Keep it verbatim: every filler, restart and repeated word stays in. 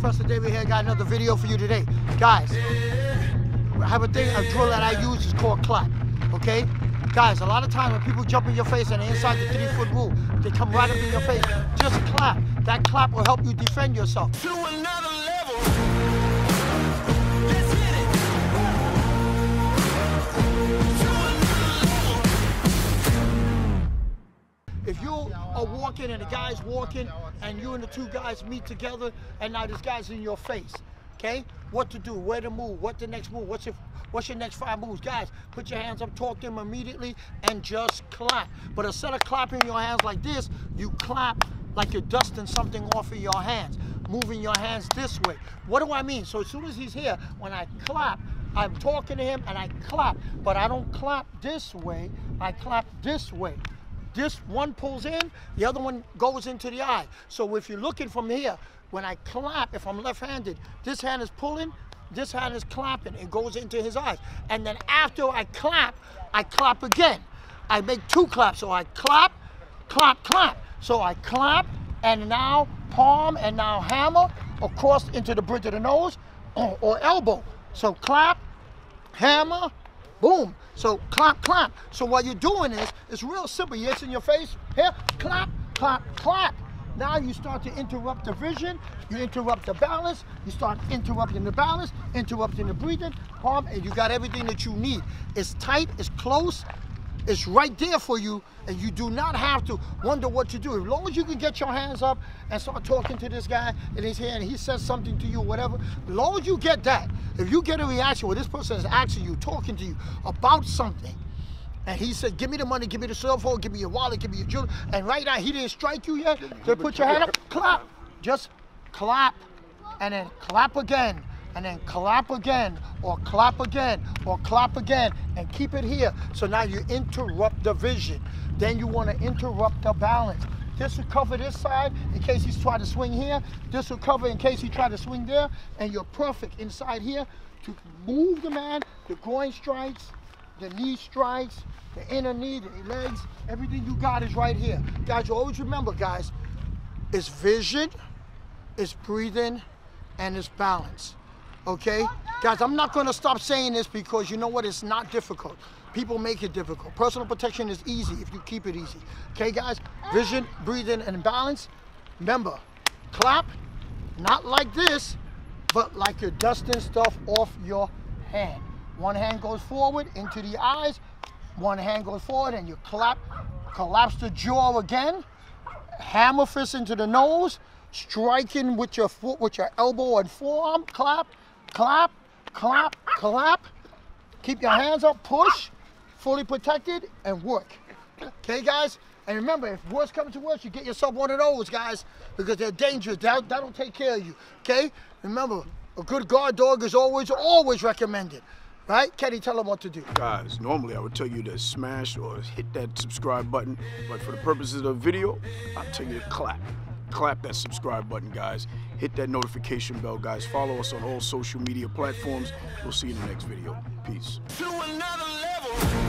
Professor David here. Got another video for you today. Guys, I have a thing, a drill that I use is called clap, okay? Guys, a lot of times when people jump in your face and they're inside the three foot rule, they come right up in your face. Just clap. That clap will help you defend yourself. To another level. If you are walking and the guy's walking and you and the two guys meet together and now this guy's in your face, okay? What to do, where to move, what the next move, what's your, what's your next five moves? Guys, put your hands up, talk to them immediately and just clap. But instead of clapping your hands like this, you clap like you're dusting something off of your hands, moving your hands this way. What do I mean? So as soon as he's here, when I clap, I'm talking to him and I clap, but I don't clap this way, I clap this way. This one pulls in, the other one goes into the eye. So if you're looking from here, when I clap, if I'm left-handed, this hand is pulling, this hand is clapping. It goes into his eyes. And then after I clap, I clap again. I make two claps. So I clap, clap, clap. So I clap, and now palm, and now hammer, across into the bridge of the nose, or, or elbow. So clap, hammer, boom. So clap, clap. So while you're doing this, it's real simple. It's in your face, here, clap, clap, clap. Now you start to interrupt the vision, you interrupt the balance, you start interrupting the balance, interrupting the breathing, palm, and you got everything that you need. It's tight, it's close, it's right there for you, and you do not have to wonder what to do. As long as you can get your hands up and start talking to this guy in his hand, and he says something to you, whatever, as long as you get that, if you get a reaction where this person is asking you, talking to you about something, and he said, give me the money, give me the cell phone, give me your wallet, give me your jewelry, and right now he didn't strike you yet, so put your hand up, clap, just clap, and then clap again. And then clap again, or clap again, or clap again, and keep it here. So now you interrupt the vision. Then you want to interrupt the balance. This will cover this side in case he's trying to swing here. This will cover in case he tried to swing there. And you're perfect inside here to move the man, the groin strikes, the knee strikes, the inner knee, the legs, everything you got is right here. Guys, you always remember, guys, it's vision, it's breathing, and it's balance. Okay? Guys, I'm not going to stop saying this because you know what? It's not difficult. People make it difficult. Personal protection is easy if you keep it easy. Okay, guys? Vision, breathing, and balance. Remember, clap, not like this, but like you're dusting stuff off your hand. One hand goes forward into the eyes. One hand goes forward and you clap, collapse the jaw again. Hammer fist into the nose. Striking with your foot, with your elbow and forearm. Clap. Clap, clap, clap. Keep your hands up, push, fully protected, and work. Okay, guys? And remember, if worse comes to worse, you get yourself one of those, guys, because they're dangerous. That'll, that'll take care of you, okay? Remember, a good guard dog is always, always recommended, right? Kenny, tell them what to do. Guys, normally I would tell you to smash or hit that subscribe button, but for the purposes of the video, I'll tell you to clap. Clap that subscribe button, guys. Hit that notification bell, guys. Follow us on all social media platforms. We'll see you in the next video. Peace. To another level.